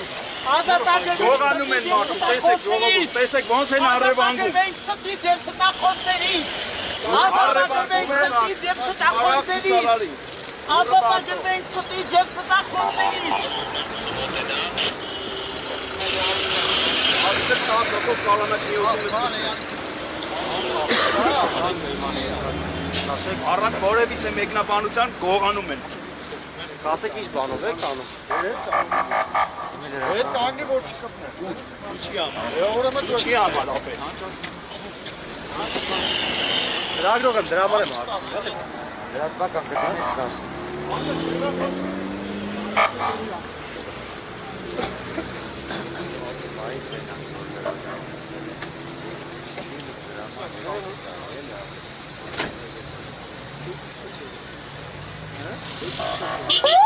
Առանց որևիցե մեկնաբանության գողանում են Ասեք ինչ բանով եք անում։ Այդ կանգնի որ չկպնեն։ Ուր, ինչի համար։ Ուրեմն ինչի համար ապե։ Դրագրողը դրա համար եմ հարցնում։ Դրա տվական գտնի դաս։ Thank you.